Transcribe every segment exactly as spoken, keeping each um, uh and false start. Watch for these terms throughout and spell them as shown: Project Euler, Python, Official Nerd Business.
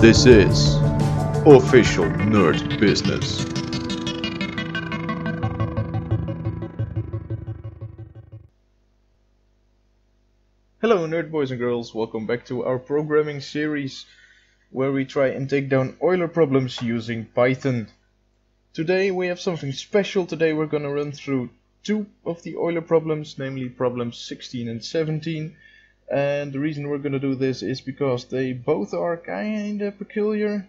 This is Official Nerd Business. Hello nerd boys and girls, welcome back to our programming series where we try and take down Euler problems using Python. Today we have something special. Today we're gonna run through two of the Euler problems, namely problems sixteen and seventeen. And the reason we're gonna do this is because they both are kinda peculiar.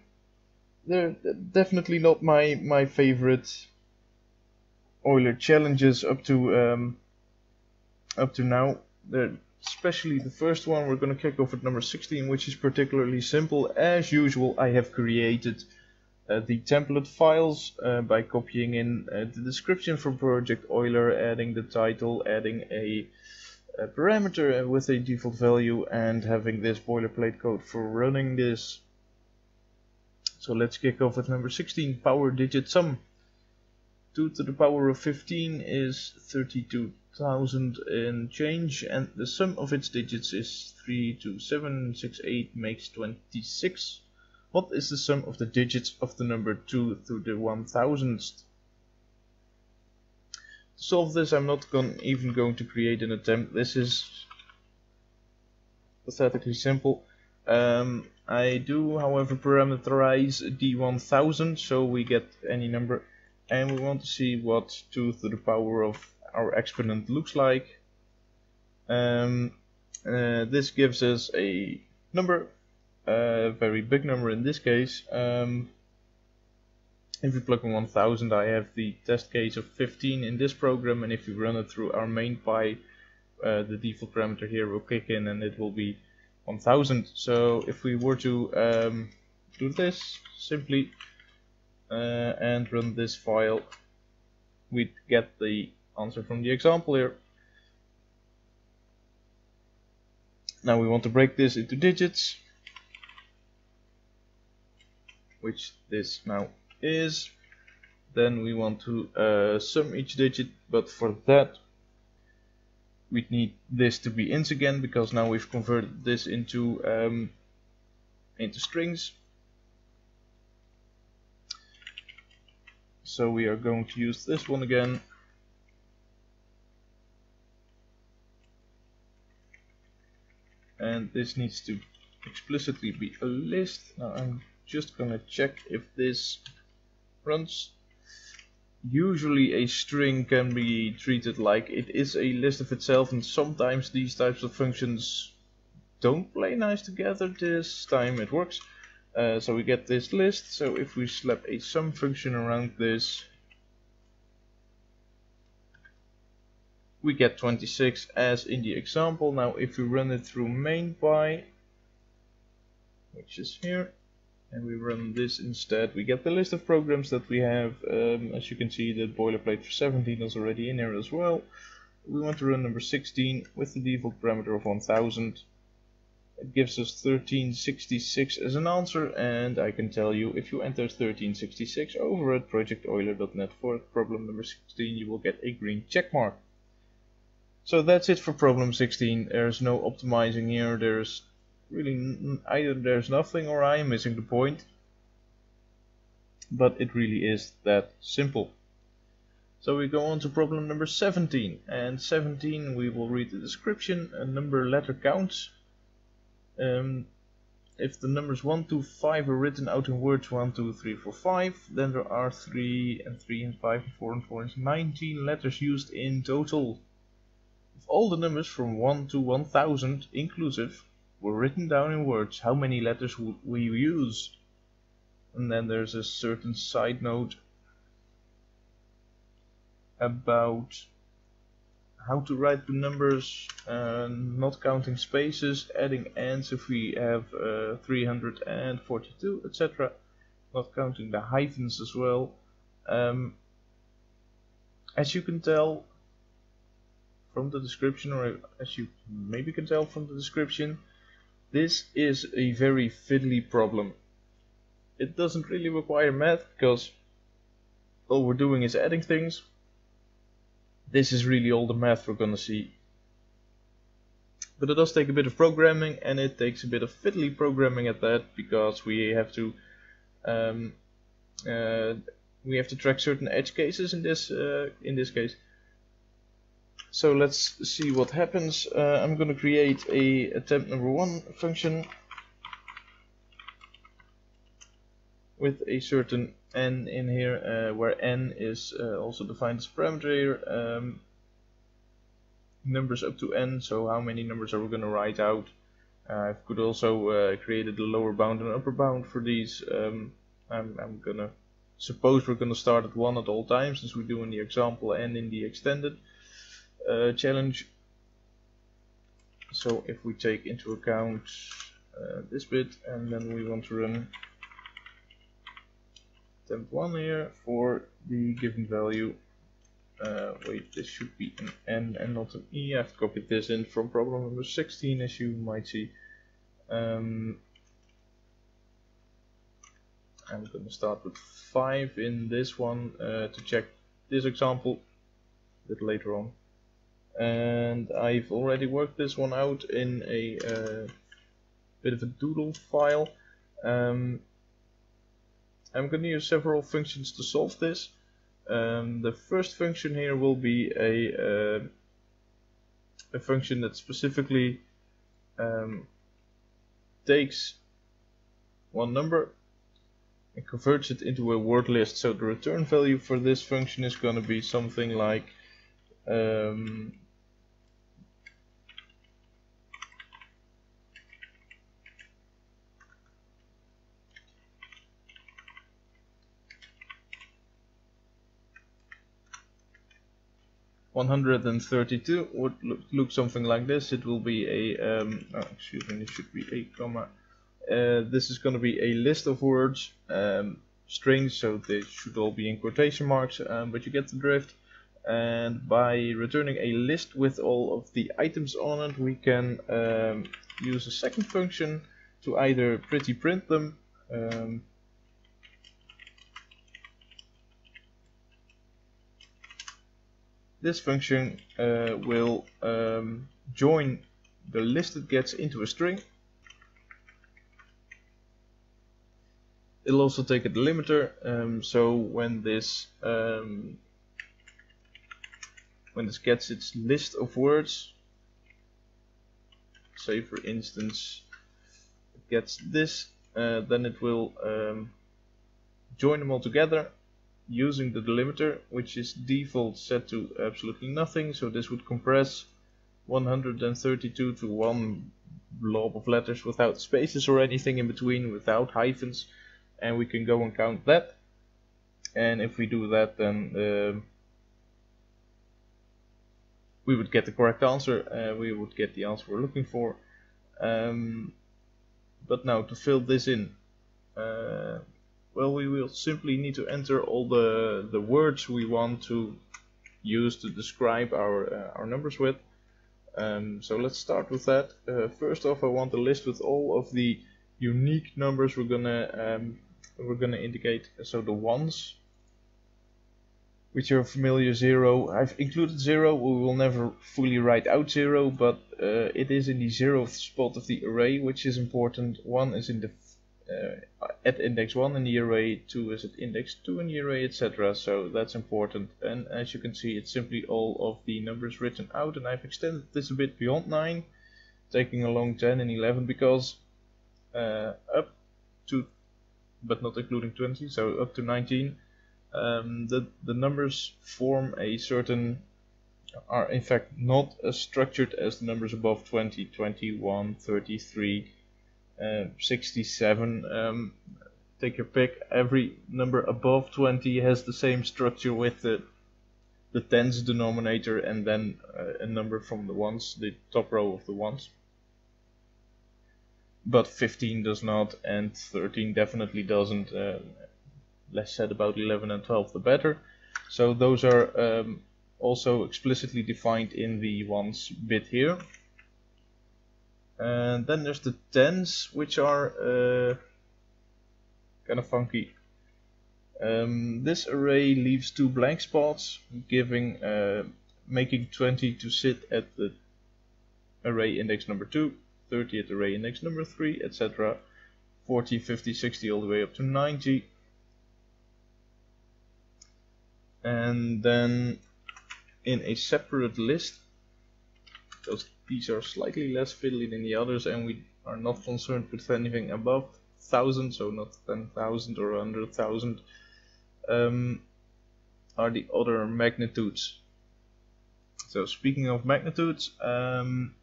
They're definitely not my my favorite Euler challenges up to um, up to now. They're especially the first one. We're gonna kick off at number sixteen, which is particularly simple. As usual, I have created uh, the template files uh, by copying in uh, the description from Project Euler, adding the title, adding a A parameter with a default value, and having this boilerplate code for running this. So let's kick off with number sixteen, power digit sum. two to the power of fifteen is thirty-two thousand and change, and the sum of its digits is three, two, seven, six, eight, makes twenty-six. What is the sum of the digits of the number two to the one thousandth? To solve this, I'm not gon- even going to create an attempt. This is pathetically simple. Um, I do, however, parameterize d one thousand, so we get any number, and we want to see what two to the power of our exponent looks like. Um, uh, this gives us a number, a very big number in this case. Um, If we plug in one thousand, I have the test case of fifteen in this program, and if we run it through our main py, uh, the default parameter here will kick in and it will be one thousand. So if we were to um, do this simply uh, and run this file, we'd get the answer from the example here. Now we want to break this into digits, which this now is. Then we want to uh, sum each digit, but for that we'd need this to be ints again, because now we've converted this into um, into strings. So we are going to use this one again, and this needs to explicitly be a list. Now I'm just gonna check if this runs. Usually a string can be treated like it is a list of itself, and sometimes these types of functions don't play nice together. This time it works. Uh, so we get this list. So if we slap a sum function around this, we get twenty-six as in the example. Now if we run it through main py, which is here, and we run this instead, we get the list of programs that we have. Um, as you can see, the boilerplate for seventeen is already in here as well. We want to run number sixteen with the default parameter of one thousand. It gives us thirteen sixty-six as an answer, and I can tell you, if you enter thirteen sixty-six over at project euler dot net for problem number sixteen, you will get a green check mark. So that's it for problem sixteen. There's no optimizing here. There's really, either there's nothing or I am missing the point, but it really is that simple. So we go on to problem number seventeen, and seventeen we will read the description, a number letter counts. Um, if the numbers one, two, five are written out in words one, two, three, four, five, then there are three and three and five and four and four and nineteen letters used in total. If all the numbers from one to one thousand inclusive were written down in words, how many letters would we use? And then there's a certain side note about how to write the numbers, uh, not counting spaces, adding ands if we have uh, three hundred forty-two, et cetera, not counting the hyphens as well. Um, as you can tell from the description, or as you maybe can tell from the description, this is a very fiddly problem. It doesn't really require math, because all we're doing is adding things. This is really all the math we're gonna see. but it does take a bit of programming, and it takes a bit of fiddly programming at that, because we have to um, uh, we have to track certain edge cases in this uh, in this case. So let's see what happens. Uh, I'm going to create a attempt number one function with a certain n in here, uh, where n is uh, also defined as parameter here. Um, numbers up to n, so how many numbers are we going to write out. Uh, I could also uh, created the lower bound and upper bound for these. Um, I'm, I'm going to suppose we're going to start at one at all times, since we do in the example and in the extended uh, challenge. So if we take into account uh, this bit, and then we want to run attempt one here for the given value. Uh, wait, this should be an N and not an E. I've copied this in from problem number sixteen, as you might see. Um, I'm going to start with five in this one uh, to check this example a bit later on. And I've already worked this one out in a uh, bit of a doodle file. Um, I'm going to use several functions to solve this. Um, the first function here will be a, uh, a function that specifically um, takes one number and converts it into a word list. So the return value for this function is going to be something like um, one hundred thirty-two would look, look something like this. It will be a um, oh, excuse me, it should be a comma. Uh, this is going to be a list of words, um, strings, so they should all be in quotation marks, um, but you get the drift. And by returning a list with all of the items on it, we can um, use a second function to either pretty print them. Um, This function uh, will um, join the list it gets into a string. It'll also take a delimiter, um, so when this um, when this gets its list of words, say for instance it gets this, uh, then it will um, join them all together using the delimiter, which is default set to absolutely nothing, so this would compress one hundred thirty-two to one blob of letters without spaces or anything in between, without hyphens, and we can go and count that. And if we do that, then uh, we would get the correct answer. Uh, we would get the answer we're looking for. Um, but now to fill this in, uh, well, we will simply need to enter all the the words we want to use to describe our uh, our numbers with. Um, so let's start with that. Uh, first off, I want a list with all of the unique numbers we're gonna um, we're gonna indicate. So the ones, which are familiar, zero. I've included zero. We will never fully write out zero, but uh, it is in the zeroth spot of the array, which is important. One is in the Uh, at index one in the array, two is at index two in the array, et cetera. So that's important. And as you can see, it's simply all of the numbers written out. And I've extended this a bit beyond nine, taking along ten and eleven, because uh, up to, but not including twenty, so up to nineteen, um, the the numbers form a certain, are in fact not as structured as the numbers above twenty, twenty-one, thirty-three. Uh, sixty-seven, um, take your pick. Every number above twenty has the same structure with the, the tens denominator and then uh, a number from the ones, the top row of the ones. But fifteen does not, and thirteen definitely doesn't. Uh, less said about eleven and twelve, the better. So those are um, also explicitly defined in the ones bit here. And then there's the tens, which are uh, kind of funky. Um, this array leaves two blank spots, giving, uh, making twenty to sit at the array index number two, thirty at array index number three, et cetera. forty, fifty, sixty all the way up to ninety. And then in a separate list, because these are slightly less fiddly than the others and we are not concerned with anything above one thousand, so not ten thousand or one hundred thousand, um, are the other magnitudes. So speaking of magnitudes, um,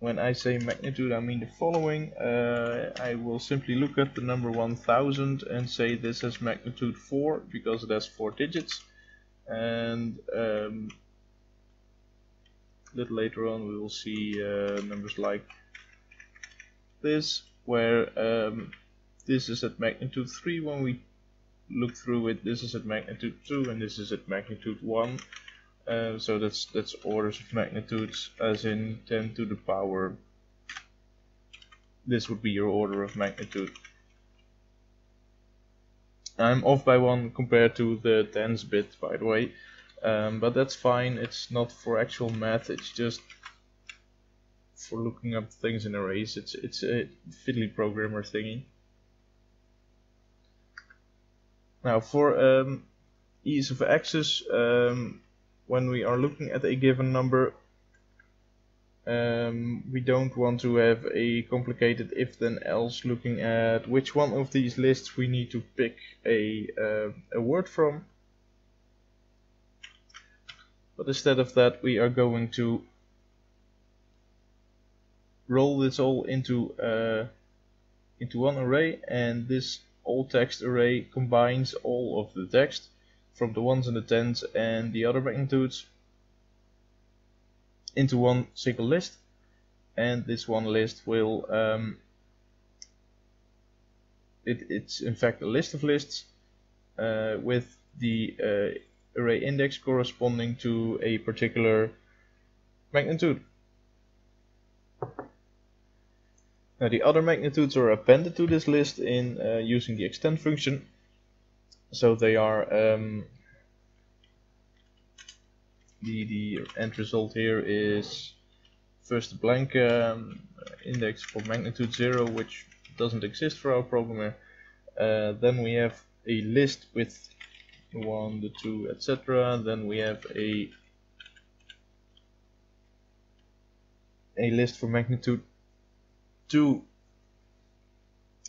when I say magnitude I mean the following. uh, I will simply look at the number one thousand and say this has magnitude four because it has four digits, and um, a little later on we will see uh, numbers like this, where um, this is at magnitude three. When we look through it, this is at magnitude two and this is at magnitude one. Uh, so that's that's orders of magnitudes, as in ten to the power. This would be your order of magnitude. I'm off by one compared to the tens bit, by the way, um, but that's fine. It's not for actual math. It's just for looking up things in arrays. It's it's a fiddly programmer thingy. Now for um, ease of access. Um, When we are looking at a given number, um, we don't want to have a complicated if then else looking at which one of these lists we need to pick a, uh, a word from. But instead of that, we are going to roll this all into, uh, into one array, and this all text array combines all of the text from the ones and the tens and the other magnitudes into one single list, and this one list will um, it, it's in fact a list of lists uh, with the uh, array index corresponding to a particular magnitude. Now the other magnitudes are appended to this list in uh, using the extend function. So they are, um, the, the end result here is first a blank um, index for magnitude zero, which doesn't exist for our problem here. Uh, then we have a list with the one, the two, et cetera. Then we have a, a list for magnitude two,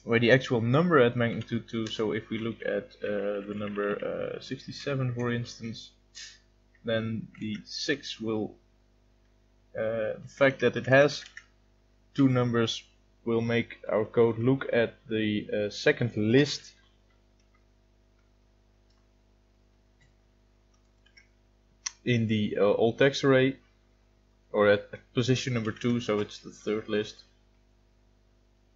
where the actual number at magnitude two, so if we look at uh, the number uh, sixty-seven, for instance, then the six will, uh, the fact that it has two numbers will make our code look at the uh, second list in the uh, all text array, or at position number two, so it's the third list.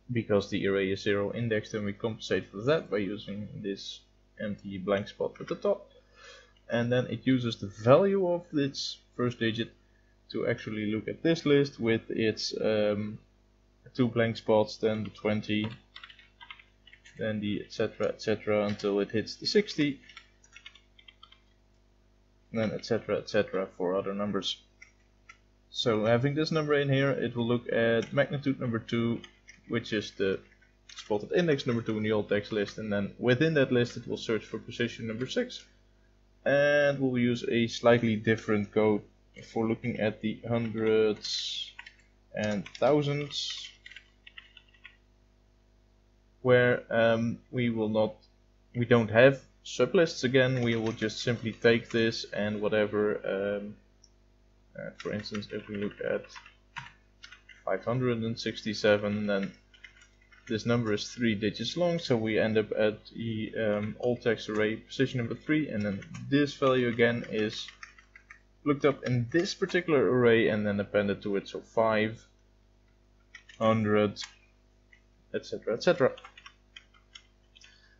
Because the array is zero indexed, and we compensate for that by using this empty blank spot at the top, and then it uses the value of its first digit to actually look at this list with its um, two blank spots, then the twenty, then the etc, etc, until it hits the sixty, and then etc, etc for other numbers. So having this number in here, it will look at magnitude number two, which is the spotted index number two in the old text list, and then within that list it will search for position number six, and we'll use a slightly different code for looking at the hundreds and thousands, where um, we will not, we don't have sublists again. We will just simply take this and whatever, um, uh, for instance, if we look at five hundred sixty-seven, then this number is three digits long, so we end up at the um, all text array position number three, and then this value again is looked up in this particular array and then appended to it, so five hundred, etc, et cetera.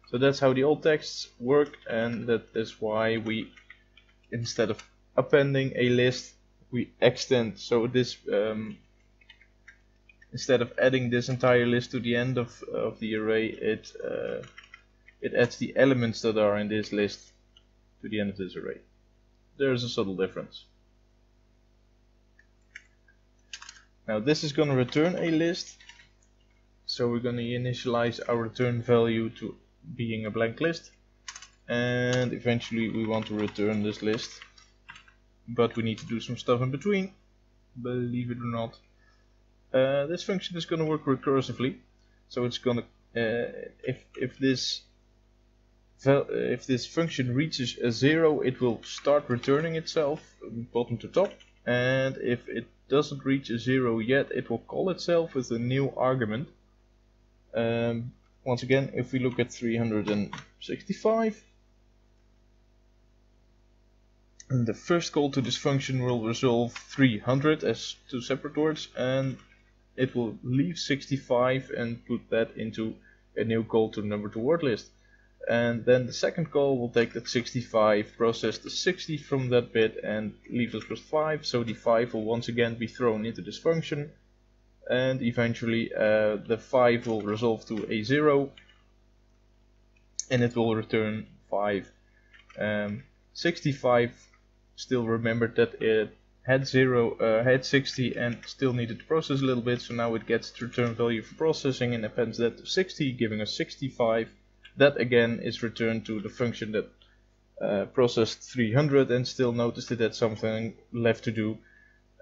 So that's how the alt texts work, and that is why we, instead of appending a list, we extend. So this um, instead of adding this entire list to the end of, of the array, it, uh, it adds the elements that are in this list to the end of this array. There is a subtle difference. Now this is going to return a list, so we're going to initialize our return value to being a blank list, and eventually we want to return this list, but we need to do some stuff in between, believe it or not. Uh, this function is going to work recursively, so it's going to uh, if if this if this function reaches a zero, it will start returning itself bottom to top, and if it doesn't reach a zero yet, it will call itself with a new argument. Um, once again, if we look at three hundred sixty-five, and the first call to this function will resolve three hundred as two separate words, and it will leave sixty-five and put that into a new call to number to word list. And then the second call will take that sixty-five, process the sixty from that bit, and leave us with five. So the five will once again be thrown into this function, and eventually uh, the five will resolve to a zero, and it will return five. Um, sixty-five still remembered that it had zero, uh, had sixty, and still needed to process a little bit. So now it gets the return value for processing and appends that to sixty, giving us sixty-five. That again is returned to the function that uh, processed three hundred and still noticed it had something left to do.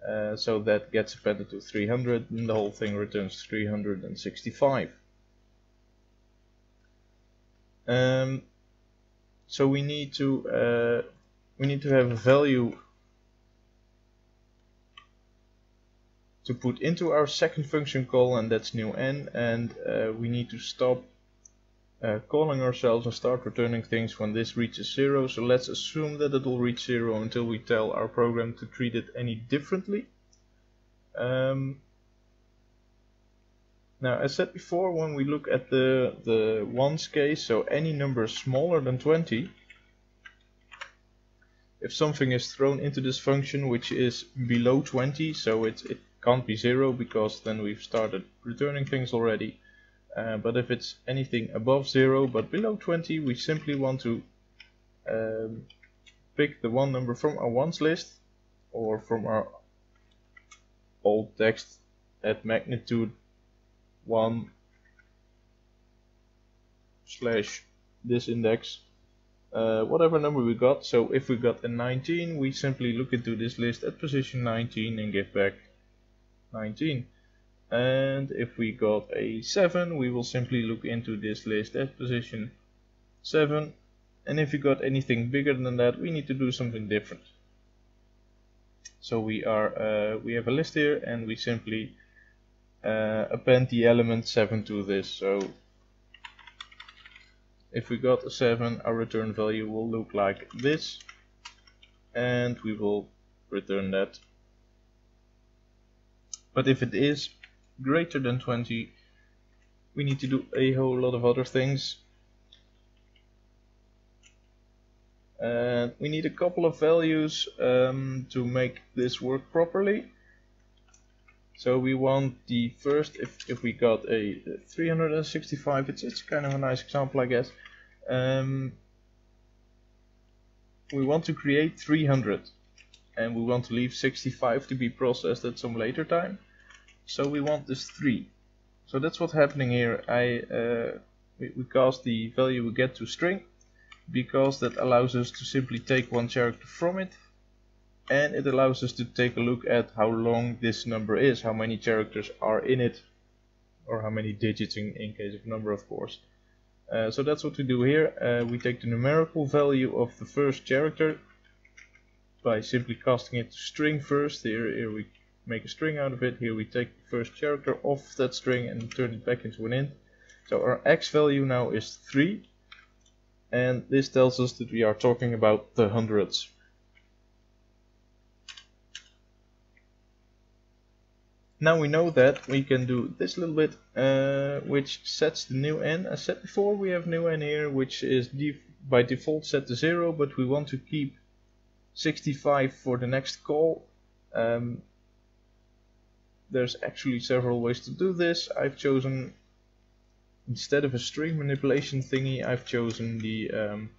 Uh, so that gets appended to three hundred, and the whole thing returns three hundred sixty-five. Um, so we need to uh, we need to have a value to put into our second function call, and that's new n, and uh, we need to stop Uh, calling ourselves and start returning things when this reaches zero. So let's assume that it will reach zero until we tell our program to treat it any differently. Um, now, as said before, when we look at the the ones case, so any number smaller than twenty, if something is thrown into this function which is below twenty, so it it can't be zero because then we've started returning things already. Uh, but if it's anything above zero but below twenty, we simply want to um, pick the one number from our ones list, or from our old text at magnitude one slash this index, uh, whatever number we got. So if we got a nineteen, we simply look into this list at position nineteen and give back nineteen. And if we got a seven, we will simply look into this list at position seven. And if we got anything bigger than that, we need to do something different. So we are uh, we have a list here, and we simply uh, append the element seven to this. So if we got a seven, our return value will look like this, and we will return that. But if it is greater than twenty, we need to do a whole lot of other things. And we need a couple of values um, to make this work properly. So we want the first, if, if we got a three hundred sixty-five, it's, it's kind of a nice example, I guess. Um, we want to create three hundred, and we want to leave sixty-five to be processed at some later time. So we want this three. So that's what's happening here. I uh, we, we cast the value we get to string, because that allows us to simply take one character from it, and it allows us to take a look at how long this number is, how many characters are in it, or how many digits in, in case of number, of course. Uh, so that's what we do here. Uh, we take the numerical value of the first character by simply casting it to string first. Here, here we make a string out of it. Here we take the first character off that string and turn it back into an int. So our x value now is three, and this tells us that we are talking about the hundreds. Now we know that, we can do this little bit, uh, which sets the new n. As said before, we have new n here, which is def by default set to zero, but we want to keep sixty-five for the next call. Um, There's actually several ways to do this. I've chosen, instead of a string manipulation thingy, I've chosen the um,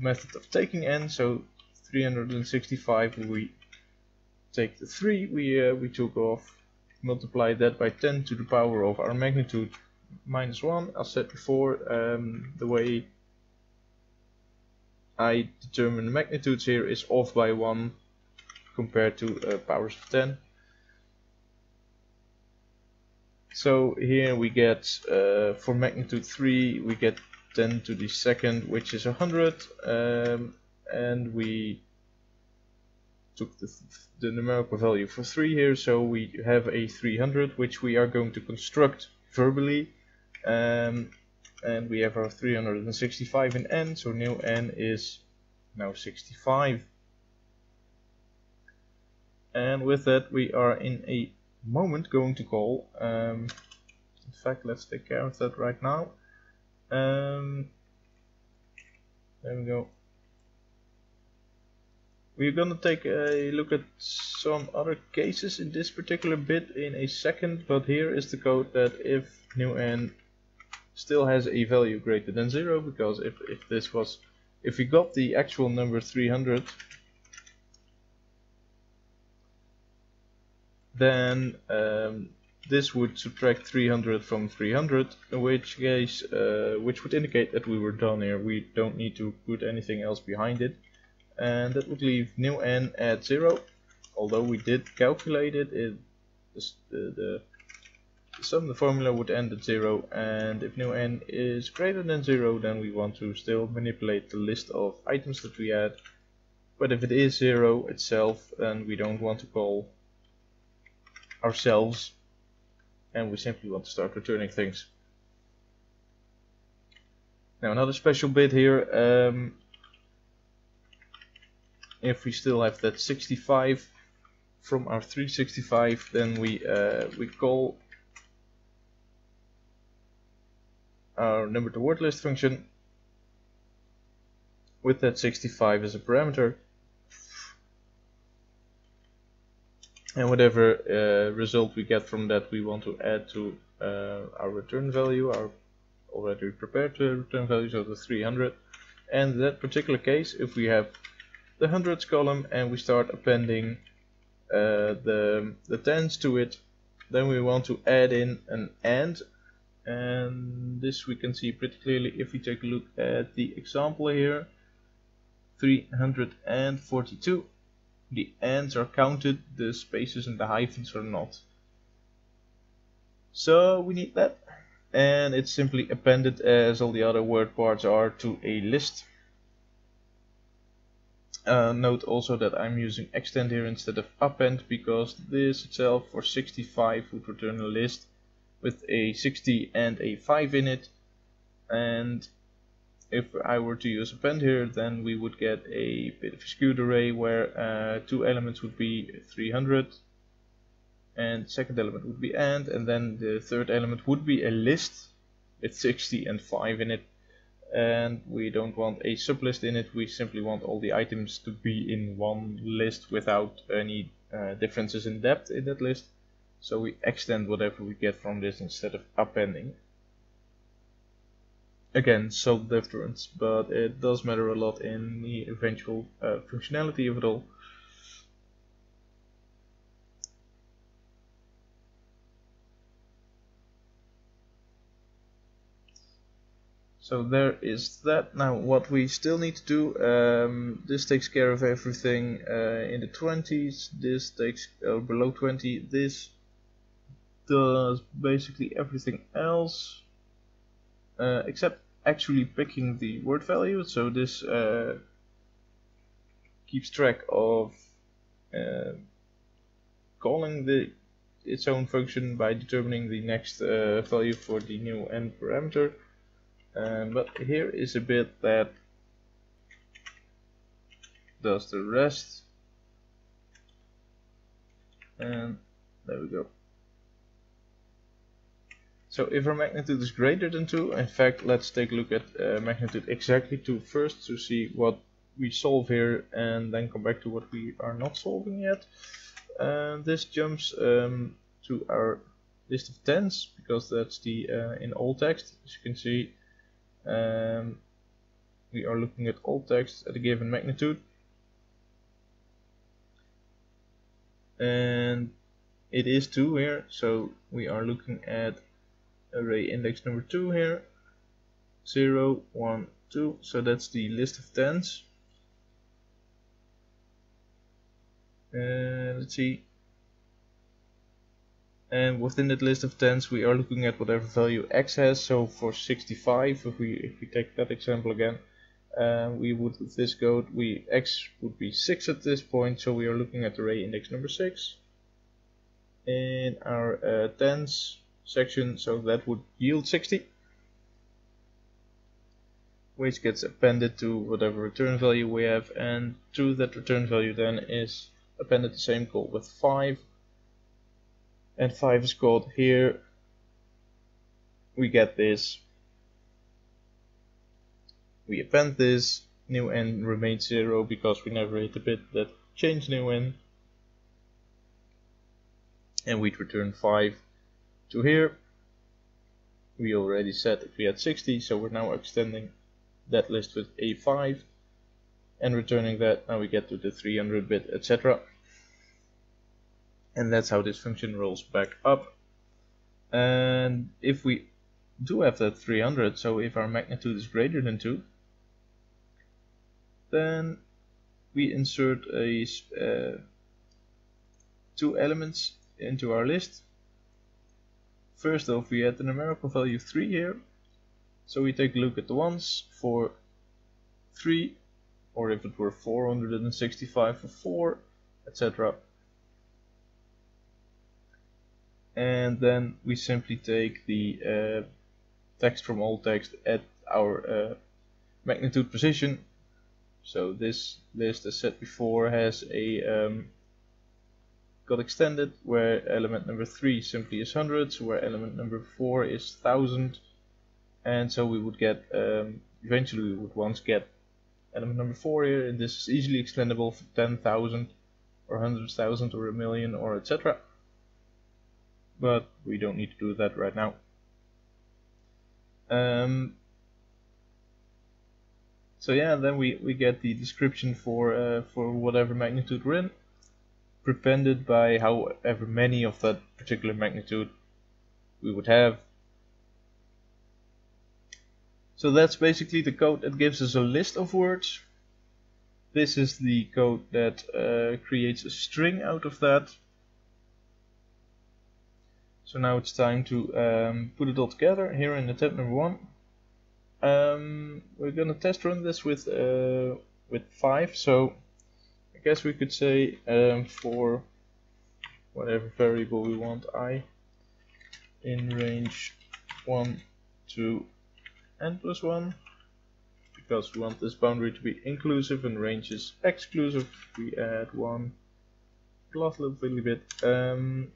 method of taking n. So three hundred sixty-five, we take the three we uh, we took off, multiply that by ten to the power of our magnitude minus one. I said before, um, the way I determine the magnitudes here is off by one compared to uh, powers of ten. So here we get, uh, for magnitude three, we get ten to the second, which is one hundred, um, and we took the, the numerical value for three here, so we have a three hundred, which we are going to construct verbally, um, and we have our three hundred sixty-five in n, so new n is now sixty-five. And with that we are in a moment going to call, um, in fact let's take care of that right now. Um, there we go. We're gonna take a look at some other cases in this particular bit in a second, but here is the code that if new n still has a value greater than zero, because if, if this was, if we got the actual number three hundred, then um, this would subtract three hundred from three hundred, in which case, uh, which would indicate that we were done here. We don't need to put anything else behind it, and that would leave new n at zero. Although we did calculate it, it the, the, the sum of the formula would end at zero, and if new n is greater than zero, then we want to still manipulate the list of items that we had. But if it is zero itself, then we don't want to call ourselves, and we simply want to start returning things. Now another special bit here, um, if we still have that sixty-five from our three sixty-five, then we uh, we call our number to word list function with that sixty-five as a parameter. And whatever uh, result we get from that, we want to add to uh, our return value, our already prepared return values of the three hundred. And in that particular case, if we have the hundreds column and we start appending uh, the, the tens to it, then we want to add in an and. And this we can see pretty clearly if we take a look at the example here, three hundred forty-two. The ands are counted, the spaces and the hyphens are not. So we need that, and it's simply appended as all the other word parts are to a list. Uh, note also that I'm using extend here instead of append, because this itself for sixty-five would return a list with a sixty and a five in it, and if I were to use append here, then we would get a bit of a skewed array where uh, two elements would be three hundred, and the second element would be and, and then the third element would be a list with sixty and five in it, and we don't want a sublist in it. We simply want all the items to be in one list without any uh, differences in depth in that list, so we extend whatever we get from this instead of appending. Again, subtle difference, but it does matter a lot in the eventual uh, functionality of it all. So there is that. Now what we still need to do, um, this takes care of everything uh, in the twenties, this takes uh, below twenty, this does basically everything else. Uh, except actually picking the word value, so this uh, keeps track of uh, calling the its own function by determining the next uh, value for the new n parameter. Um, but here is a bit that does the rest, and there we go. So if our magnitude is greater than two, in fact let's take a look at uh, magnitude exactly two first to see what we solve here, and then come back to what we are not solving yet. Uh, this jumps um, to our list of tens, because that's the uh, in all text, as you can see. Um, we are looking at all text at a given magnitude. and it is two here, so we are looking at array index number two here, zero, one, two, so that's the list of tens. Uh, let's see, and within that list of tens we are looking at whatever value x has. So for sixty-five, if we if we take that example again, uh, we would with this code we x would be six at this point, so we are looking at array index number six in our uh, tens section, so that would yield sixty, which gets appended to whatever return value we have, and to that return value then is appended the same call with five, and five is called here. We get this, we append this, new n remains zero because we never hit the bit that changed new n, and we'd return five to here. We already said that we had sixty, so we're now extending that list with a five and returning that. Now we get to the three hundred bit, etc. And that's how this function rolls back up. And if we do have that three hundred, so if our magnitude is greater than two, then we insert a uh, two elements into our list. First off, we had the numerical value three here, so we take a look at the ones for three, or if it were four hundred sixty-five for four, et cetera. And then we simply take the uh, text from all text at our uh, magnitude position. So this list, as said before, has a um, got extended where element number three simply is one hundred, so where element number four is one thousand, and so we would get um, eventually we would once get element number four here, and this is easily extendable for ten thousand or one hundred thousand or a million or et cetera. But we don't need to do that right now. Um, so yeah, then we, we get the description for uh, for whatever magnitude we're in, prepended by however many of that particular magnitude we would have. So that's basically the code that gives us a list of words. This is the code that uh, creates a string out of that. So now it's time to um, put it all together here in attempt number one. Um, we're gonna test run this with uh, with five. So I guess we could say um, for whatever variable we want, I in range one to n plus one, because we want this boundary to be inclusive and range is exclusive. We add one cloth loop little bit. Um,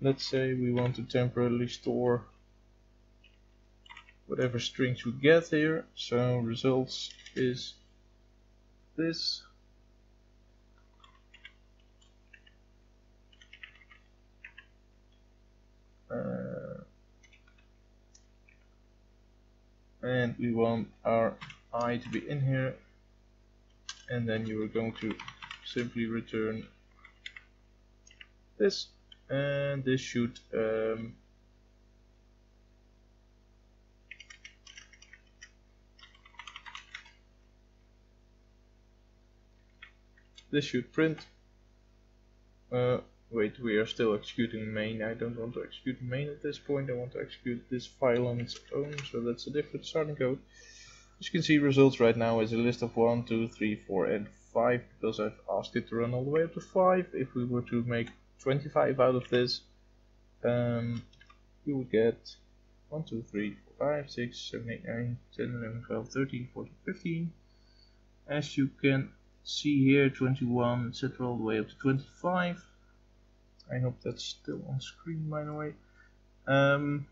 let's say we want to temporarily store whatever strings we get here, so results is this, uh, and we want our I to be in here, and then you are going to simply return this, and this should um, this should print. Uh, wait, we are still executing main. I don't want to execute main at this point. I want to execute this file on its own, so that's a different starting code. As you can see, results right now is a list of one, two, three, four, and five, because I've asked it to run all the way up to five. If we were to make twenty-five out of this, um, we would get one, two, three, four, five, six, seven, eight, nine, ten, eleven, twelve, thirteen, fourteen, fifteen. As you can see here, twenty-one, et cetera, all the way up to twenty-five. I hope that's still on screen, by the way. Um,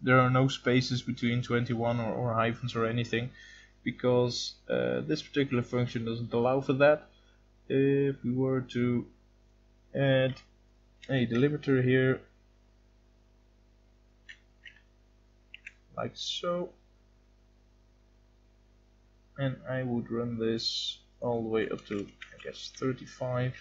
there are no spaces between twenty-one or, or hyphens or anything, because uh, this particular function doesn't allow for that. If we were to add a delimiter here, like so, and I would run this all the way up to, I guess, thirty-five.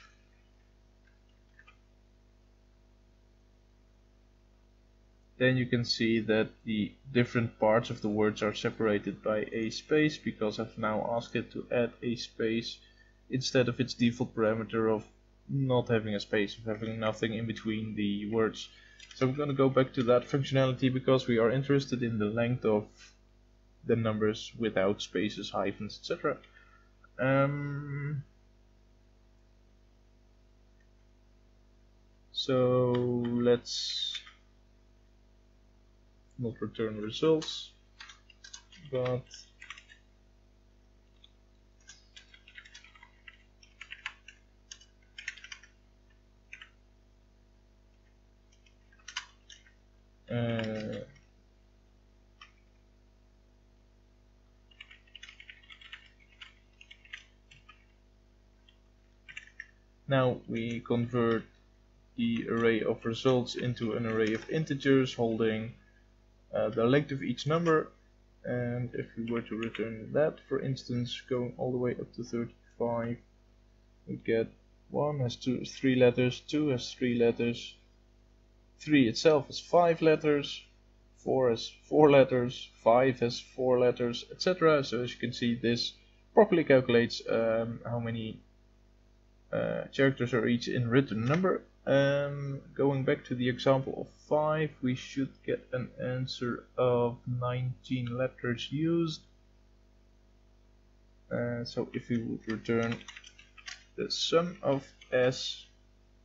Then you can see that the different parts of the words are separated by a space, because I've now asked it to add a space instead of its default parameter of not having a space, of having nothing in between the words. So I'm going to go back to that functionality because we are interested in the length of the numbers without spaces, hyphens, et cetera. Um, so let's not return results, but uh, now we convert the array of results into an array of integers holding Uh, the length of each number, and if we were to return that, for instance, going all the way up to thirty-five, we get one has two, three letters, two has three letters, three itself has five letters, four has four letters, five has four letters, et cetera. So as you can see, this properly calculates um, how many uh, characters are each in written number. Um, going back to the example of five, we should get an answer of nineteen letters used. Uh, so if we would return the sum of S,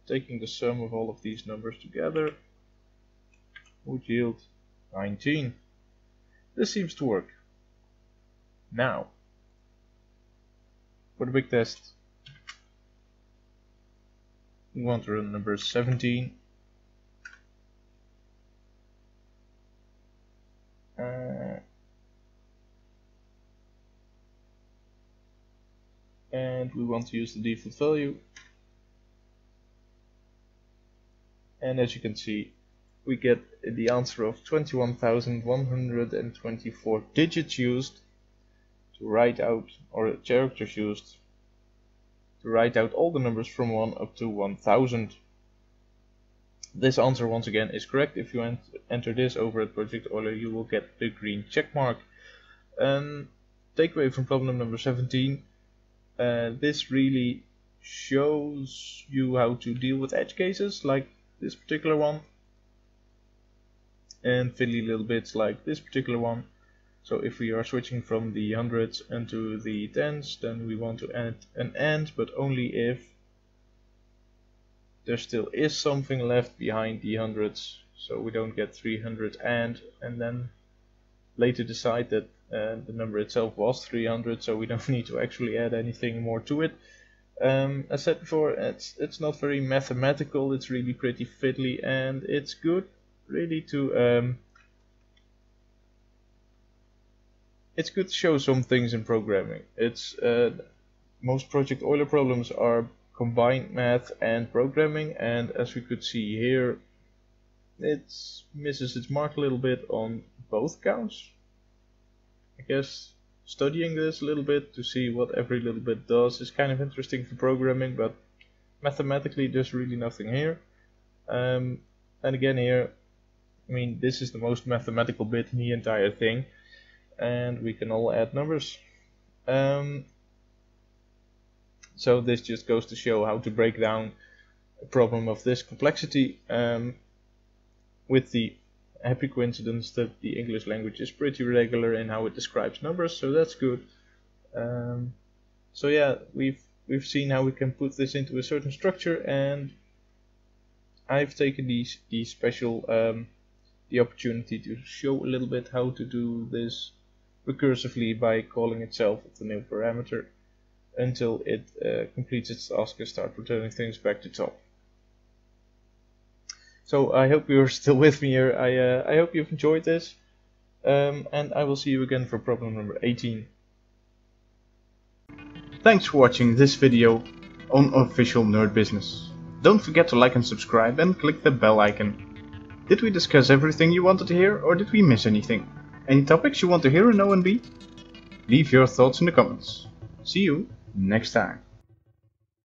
taking the sum of all of these numbers together, would yield nineteen. This seems to work. Now, for the big test, we want to run number seventeen. Uh, and we want to use the default value. And as you can see, we get the answer of twenty-one thousand one hundred twenty-four digits used to write out, or characters used, write out all the numbers from one up to one thousand. This answer once again is correct. If you ent enter this over at Project Euler, you will get the green check mark. Um, takeaway from problem number seventeen. Uh, this really shows you how to deal with edge cases like this particular one, and fiddly little bits like this particular one. So if we are switching from the hundreds into the tens, then we want to add an and, but only if there still is something left behind the hundreds. So we don't get three hundred and, and then later decide that uh, the number itself was three hundred, so we don't need to actually add anything more to it. Um, as said before, it's, it's not very mathematical, it's really pretty fiddly, and it's good really to... Um, It's good to show some things in programming. It's uh, most Project Euler problems are combined math and programming, and as we could see here, it misses its mark a little bit on both counts. I guess studying this a little bit to see what every little bit does is kind of interesting for programming, but mathematically there's really nothing here. Um, and again here, I mean, this is the most mathematical bit in the entire thing. And we can all add numbers. Um, so this just goes to show how to break down a problem of this complexity, um, with the happy coincidence that the English language is pretty regular in how it describes numbers, so that's good. Um, so yeah, we've we've seen how we can put this into a certain structure, and I've taken these these special um, the opportunity to show a little bit how to do this recursively by calling itself with the new parameter until it uh, completes its task and start returning things back to top. So I hope you're still with me here. I, uh, I hope you've enjoyed this, um, and I will see you again for problem number eighteen. Thanks for watching this video on Official Nerd Business. Don't forget to like and subscribe and click the bell icon. Did we discuss everything you wanted to hear, or did we miss anything? Any topics you want to hear in O N B? Leave your thoughts in the comments. See you! next time.